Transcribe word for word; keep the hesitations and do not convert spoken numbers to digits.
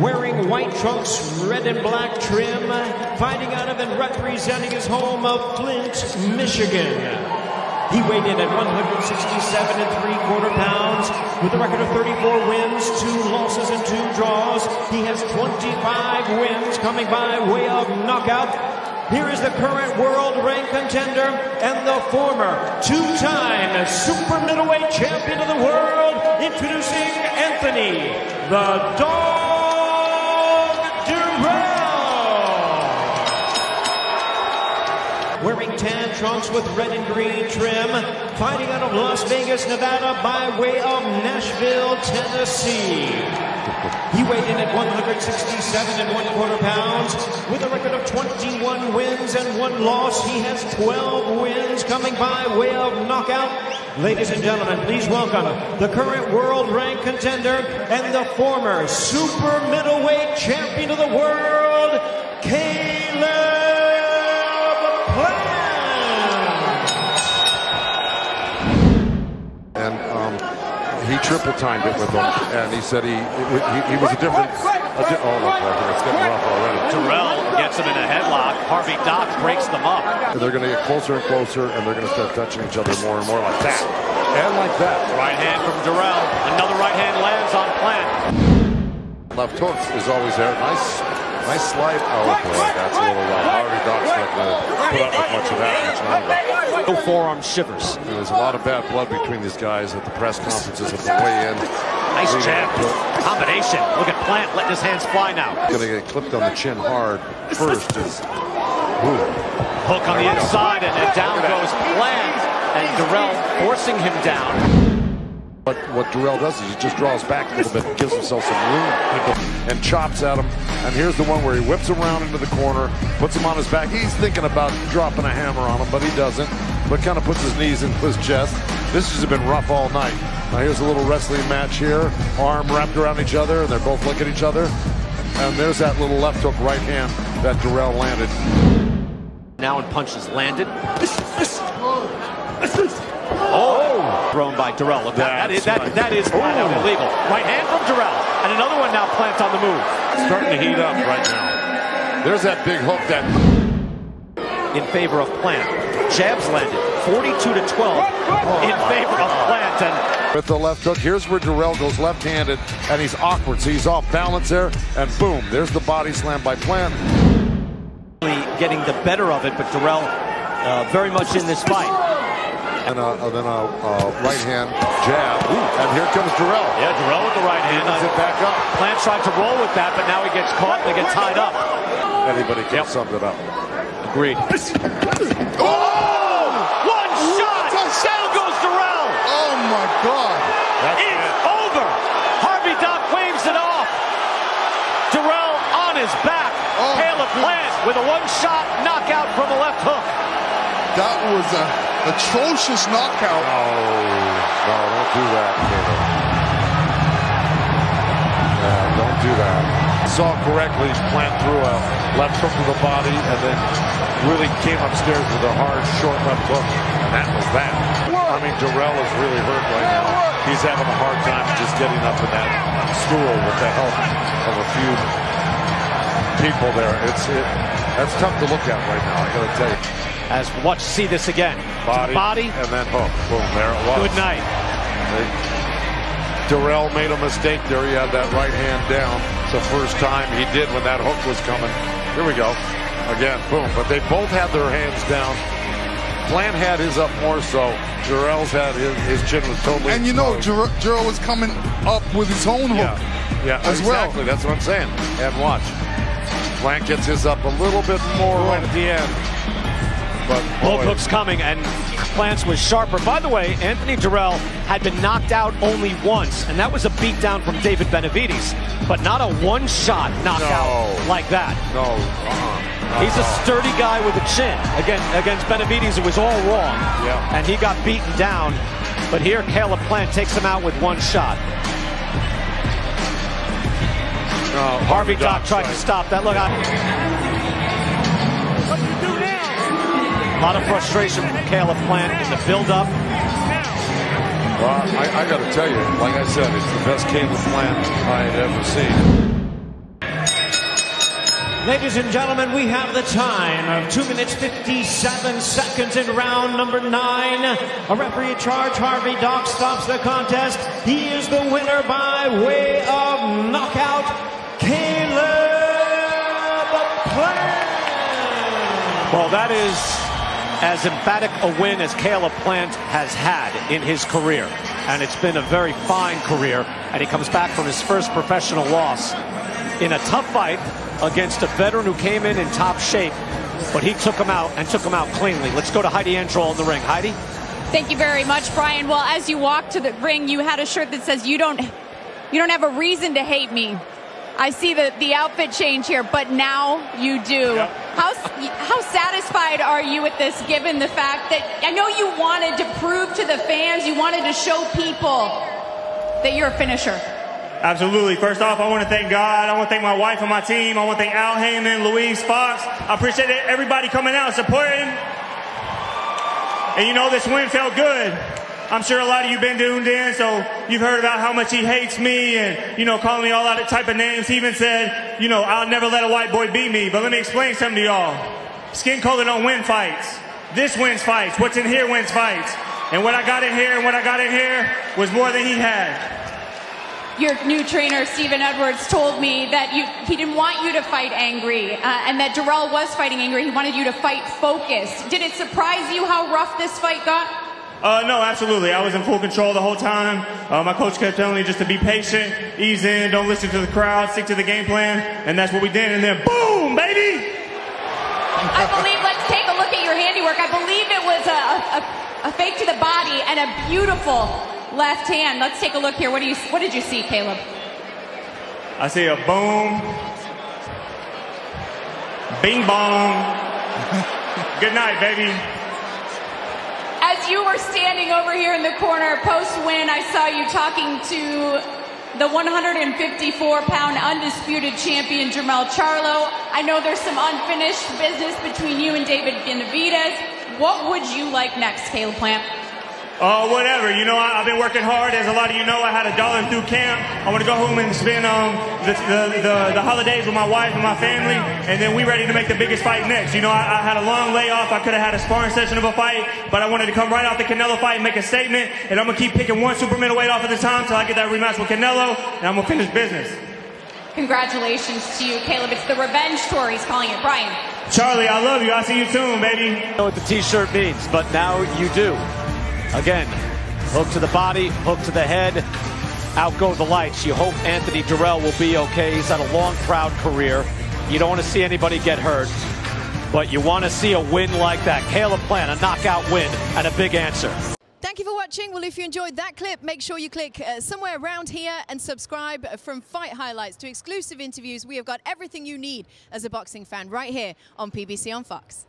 wearing white trunks, red and black trim, fighting out of and representing his home of Flint, Michigan. He weighed in at one sixty-seven and three quarter pounds with a record of thirty-four wins, two losses and two draws. He has twenty-five wins coming by way of knockout. Here is the current world-ranked contender and the former two-time super middleweight champion of the world, introducing Anthony the Dog Dirrell. Wearing tan trunks with red and green trim, fighting out of Las Vegas, Nevada by way of Nashville, Tennessee. He weighed in at one sixty-seven and one quarter pounds with a record of twenty-one wins and one loss. He has twelve wins coming by way of knockout. Ladies and gentlemen, please welcome the current world ranked contender and the former super middleweight champion of the world, Caleb Plant. And, um... he triple-timed it with him, and he said he he, he was a different... A di oh, look, it's getting rough already. Dirrell gets him in a headlock. Harvey Dock breaks them up. They're going to get closer and closer, and they're going to start touching each other more and more like that. And like that. Right hand from Dirrell. Another right hand lands on Plant. Left hook is always there. Nice nice slide. Oh, boy, that's a little loud. Harvey Dock's not going to put up with much of that much longer. No forearm shivers. You know, there's a lot of bad blood between these guys at the press conferences at the weigh-in. Nice jab. Combination. Look at Plant letting his hands fly now. Going to get clipped on the chin hard first. Is, Hook on there the inside, go. and then down goes Plant. And Dirrell forcing him down. But what Dirrell does is he just draws back a little bit and gives himself some room and chops at him. And here's the one where he whips around into the corner, puts him on his back. He's thinking about dropping a hammer on him, but he doesn't. But kind of puts his knees into his chest. This has been rough all night. Now here's a little wrestling match here. Arm wrapped around each other, and they're both looking at each other. And there's that little left hook right hand that Dirrell landed. Now and punches landed. Oh! Thrown by Dirrell. Look, that, that is, that, right. that is flat out illegal. Right hand from Dirrell. And another one now Plant's on the move. It's starting to heat up right now. There's that big hook that... in favor of Plant. Jabs landed, forty-two to twelve in favor of Plant. And with the left hook, here's where Dirrell goes left-handed, and he's awkward, so he's off balance there, and boom, there's the body slam by Plant. Getting the better of it, but Dirrell uh, very much in this fight. And uh, then a uh, right-hand jab, Ooh. and here comes Dirrell. Yeah, Dirrell with the right hand. He it back up. Plant tried to roll with that, but now he gets caught, and they get tied up. Anybody can yep. sum it up. Agreed. Oh! God, that's it's it. over. Harvey Dock waves it off. Dirrell on his back. Oh, Caleb Plant with a one-shot knockout from a left hook. That was an atrocious knockout. No, no, don't do that, Caleb. Yeah, don't do that. Saw correctly. Plant threw a left hook to the body, and then really came upstairs with a hard, short left hook. And that was that. I mean, Dirrell is really hurt right now. He's having a hard time just getting up in that stool with the help of a few people there. It's it, that's tough to look at right now, I gotta tell you. As watch, see this again. Body, body, and then hook. Boom, there it was. Good night. Dirrell made a mistake there. He had that right hand down. It's the first time he did when that hook was coming. Here we go. Again, boom. But they both had their hands down. Plant had his up more so. Dirrell's had his, his chin was totally... And you know, Dirrell was coming up with his own hook yeah, yeah, as exactly. well. Exactly, that's what I'm saying. And watch. Plant gets his up a little bit more oh. right at the end. But both hooks coming, and Plant's was sharper. By the way, Anthony Dirrell had been knocked out only once, and that was a beatdown from David Benavidez, but not a one-shot knockout no. like that. No, uh-uh. He's a sturdy guy with a chin. Again, against Benavidez, it was all wrong. Yeah. And he got beaten down. But here, Caleb Plant takes him out with one shot. No, Harvey Dock tried to stop that. Look, I... What do you do now? A lot of frustration from Caleb Plant in the build-up. Well, I, I got to tell you, like I said, it's the best Caleb Plant I had ever seen. Ladies and gentlemen, we have the time of two minutes fifty-seven seconds in round number nine. A referee charge. Harvey Dock stops the contest. He is the winner by way of knockout, Caleb Plant. Well, that is as emphatic a win as Caleb Plant has had in his career. And it's been a very fine career. And he comes back from his first professional loss in a tough fight against a veteran who came in in top shape, but he took him out and took him out cleanly. Let's go to Heidi Androl in the ring. Heidi? Thank you very much, Brian. Well, as you walked to the ring, you had a shirt that says, you don't, you don't have a reason to hate me. I see the, the outfit change here, but now you do. Yep. How, how satisfied are you with this, given the fact that I know you wanted to prove to the fans, you wanted to show people that you're a finisher? Absolutely. First off, I want to thank God. I want to thank my wife and my team. I want to thank Al Heyman, Louise Fox. I appreciate everybody coming out and supporting. And you know, this win felt good. I'm sure a lot of you been tuned in, so you've heard about how much he hates me and, you know, calling me all out of type of names. He even said, you know, I'll never let a white boy beat me. But let me explain something to y'all. Skin color don't win fights. This wins fights. What's in here wins fights. And what I got in here and what I got in here was more than he had. Your new trainer, Steven Edwards, told me that you, he didn't want you to fight angry, uh, and that Dirrell was fighting angry. He wanted you to fight focused. Did it surprise you how rough this fight got? Uh, no, absolutely. I was in full control the whole time. Uh, my coach kept telling me just to be patient, ease in, don't listen to the crowd, stick to the game plan, and that's what we did. And then, boom, baby! I believe, let's take a look at your handiwork. I believe it was a, a, a fake to the body and a beautiful left hand. Let's take a look here. What do you? What did you see, Caleb? I see a boom, bing bong. Good night, baby. As you were standing over here in the corner post-win, I saw you talking to the one fifty-four pound undisputed champion, Jermell Charlo. I know there's some unfinished business between you and David Benavidez. What would you like next, Caleb Plant? Oh, uh, whatever. You know, I, I've been working hard. As a lot of you know, I had a dollar through camp. I want to go home and spend um, the, the, the, the holidays with my wife and my family, and then we ready to make the biggest fight next. You know, I, I had a long layoff. I could have had a sparring session of a fight, but I wanted to come right off the Canelo fight and make a statement, and I'm going to keep picking one super middleweight off at a time until I get that rematch with Canelo, and I'm going to finish business. Congratulations to you, Caleb. It's the revenge tour, he's calling it. Brian? Charlie, I love you. I'll see you soon, baby. I know what the T-shirt means, but now you do. Again, hook to the body, hook to the head, out go the lights. You hope Anthony Dirrell will be okay. He's had a long, proud career. You don't want to see anybody get hurt, but you want to see a win like that. Caleb Plant, a knockout win and a big answer. Thank you for watching. Well, if you enjoyed that clip, make sure you click uh, somewhere around here and subscribe. From fight highlights to exclusive interviews, we have got everything you need as a boxing fan right here on P B C on Fox.